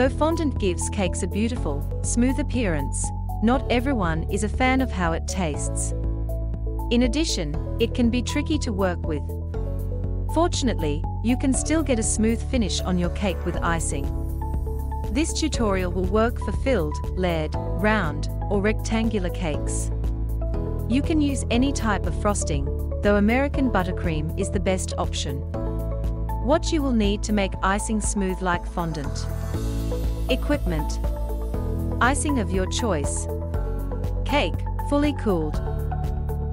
Though fondant gives cakes a beautiful, smooth appearance, not everyone is a fan of how it tastes. In addition, it can be tricky to work with. Fortunately, you can still get a smooth finish on your cake with icing. This tutorial will work for filled, layered, round, or rectangular cakes. You can use any type of frosting, though American buttercream is the best option. What you will need to make icing smooth like fondant. Equipment: icing of your choice, cake, fully cooled,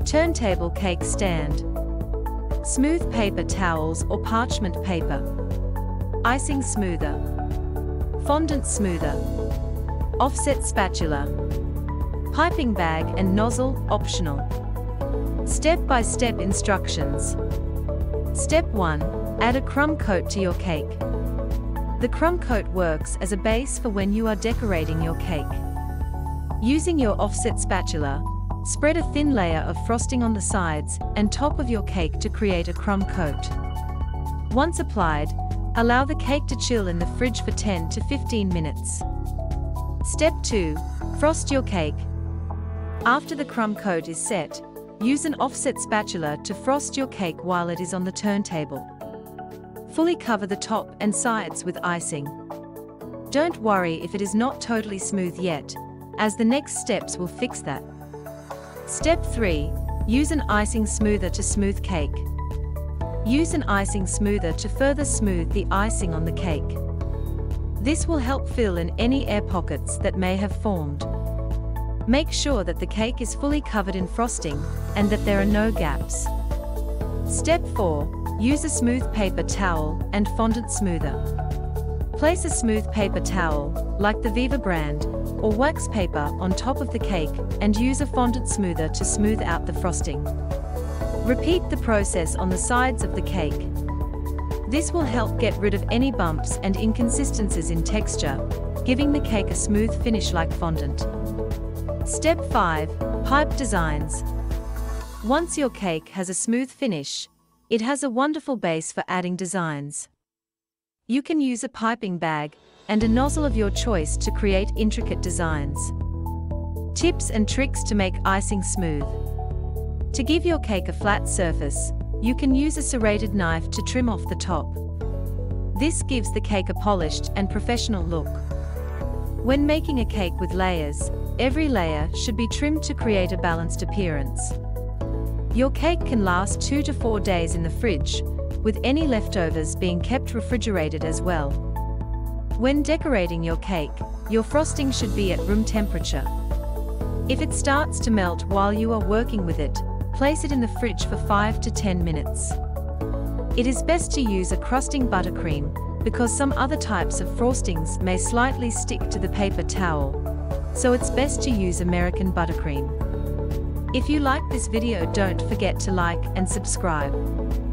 turntable cake stand, smooth paper towels or parchment paper, icing smoother, fondant smoother, offset spatula, piping bag and nozzle, optional. Step-by-step instructions. Step 1. Add a crumb coat to your cake. The crumb coat works as a base for when you are decorating your cake. Using your offset spatula, spread a thin layer of frosting on the sides and top of your cake to create a crumb coat. Once applied, allow the cake to chill in the fridge for 10 to 15 minutes. Step 2. Frost your cake. After the crumb coat is set, use an offset spatula to frost your cake while it is on the turntable. Fully cover the top and sides with icing. Don't worry if it is not totally smooth yet, as the next steps will fix that. Step 3. Use an icing smoother to smooth cake. Use an icing smoother to further smooth the icing on the cake. This will help fill in any air pockets that may have formed. Make sure that the cake is fully covered in frosting and that there are no gaps. Step 4. Use a smooth paper towel and fondant smoother. Place a smooth paper towel, like the Viva brand, or wax paper on top of the cake and use a fondant smoother to smooth out the frosting. Repeat the process on the sides of the cake. This will help get rid of any bumps and inconsistencies in texture, giving the cake a smooth finish like fondant. Step 5. Pipe designs. Once your cake has a smooth finish, it has a wonderful base for adding designs. You can use a piping bag and a nozzle of your choice to create intricate designs. Tips and tricks to make icing smooth. To give your cake a flat surface, you can use a serrated knife to trim off the top. This gives the cake a polished and professional look. When making a cake with layers, every layer should be trimmed to create a balanced appearance. Your cake can last 2 to 4 days in the fridge, with any leftovers being kept refrigerated as well. When decorating your cake, your frosting should be at room temperature. If it starts to melt while you are working with it, place it in the fridge for 5 to 10 minutes. It is best to use a crusting buttercream, because some other types of frostings may slightly stick to the paper towel. So it's best to use American buttercream. If you like this video, don't forget to like and subscribe.